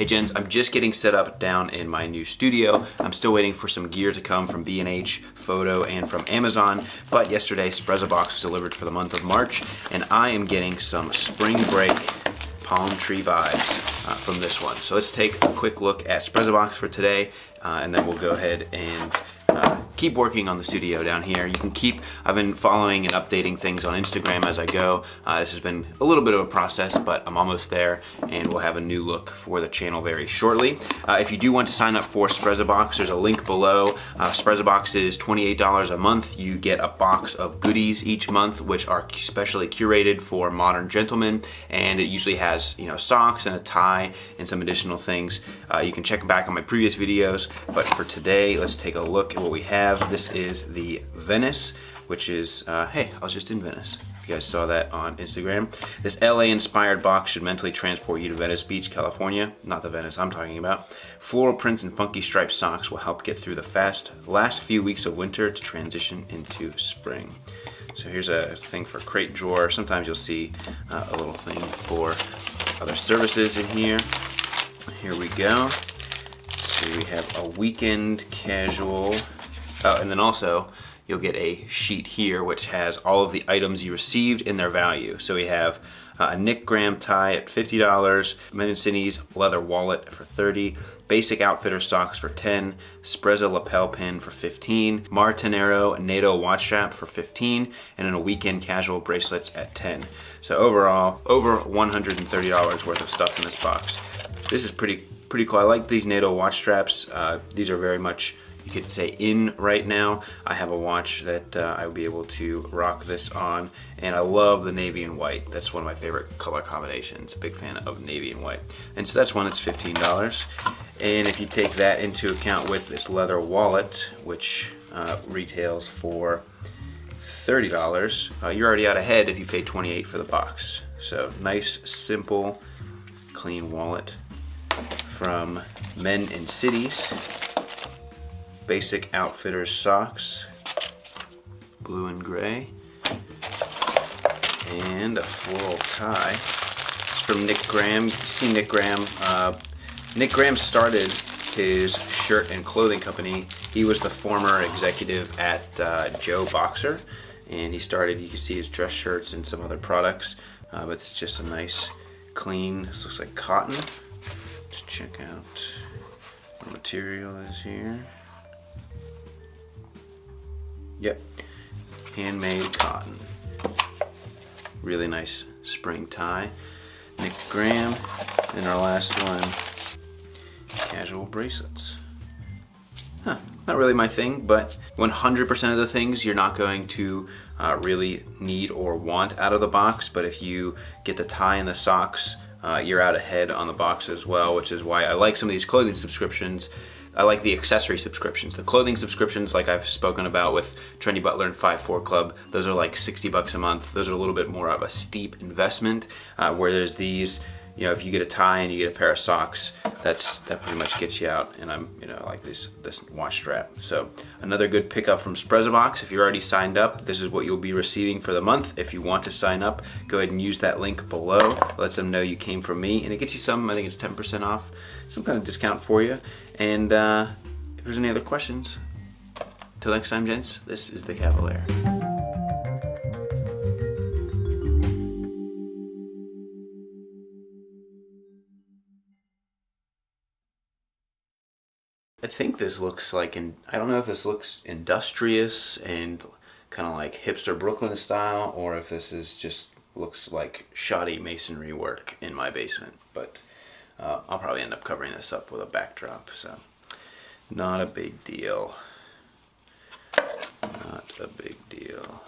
Hey gents, I'm just getting set up down in my new studio. I'm still waiting for some gear to come from B&H Photo and from Amazon, but yesterday SprezzaBox delivered for the month of March, and I am getting some spring break palm tree vibes from this one. So let's take a quick look at SprezzaBox for today, and then we'll go ahead and keep working on the studio down here. I've been following and updating things on Instagram as I go. This has been a little bit of a process, but I'm almost there, and we'll have a new look for the channel very shortly. If you do want to sign up for SprezzaBox, there's a link below. SprezzaBox is $28 a month. You get a box of goodies each month, which are specially curated for modern gentlemen, and it usually has, you know, socks and a tie and some additional things. You can check back on my previous videos, but for today, let's take a look at what we have. This is the Venice, which is, hey, I was just in Venice. If you guys saw that on Instagram. This LA-inspired box should mentally transport you to Venice Beach, California. Not the Venice I'm talking about. Floral prints and funky striped socks will help get through the last few weeks of winter to transition into spring. So here's a thing for crate drawer. Sometimes you'll see a little thing for other services in here. Here we go. So we have a weekend casual. And then also, you'll get a sheet here which has all of the items you received and their value. So we have a Nick Graham tie at $50, Men in Cities leather wallet for $30, Basic Outfitters socks for $10, Sprezza lapel pin for $15, Martinero NATO watch strap for $15, and then a weekend casual bracelets at $10. So overall, over $130 worth of stuff in this box. This is pretty cool. I like these NATO watch straps. These are very much, you could say, in right now. I have a watch that I'll be able to rock this on, and I love the navy and white. That's one of my favorite color combinations. Big fan of navy and white. And so that's one that's $15. And if you take that into account with this leather wallet, which retails for $30, you're already out ahead if you pay $28 for the box. So nice, simple, clean wallet from Men in Cities. Basic Outfitters socks, blue and gray, and a floral tie. It's from Nick Graham. You can see Nick Graham. Nick Graham started his shirt and clothing company. He was the former executive at Joe Boxer, and he started, you can see his dress shirts and some other products, but it's just a nice, clean, this looks like cotton. Let's check out what material is here. Yep, handmade cotton. Really nice spring tie. Nick Graham, and our last one, casual bracelets. Huh, not really my thing, but 100% of the things you're not going to really need or want out of the box, but if you get the tie and the socks, you're out ahead on the box as well, which is why I like some of these clothing subscriptions. I like the accessory subscriptions. The clothing subscriptions, like I've spoken about with Trendy Butler and 5 4 Club, those are like $60 a month. Those are a little bit more of a steep investment, whereas these, you know, if you get a tie and you get a pair of socks, that pretty much gets you out. And I'm, you know, like this watch strap. So another good pickup from SprezzaBox. If you're already signed up, this is what you'll be receiving for the month. If you want to sign up, go ahead and use that link below. Let them know you came from me, and it gets you some, I think it's 10% off, some kind of discount for you. And if there's any other questions, till next time, gents, this is The Kavalier. I think this looks like, I don't know if this looks industrious and kind of like hipster Brooklyn style, or if this is just looks like shoddy masonry work in my basement. But I'll probably end up covering this up with a backdrop, so not a big deal. Not a big deal.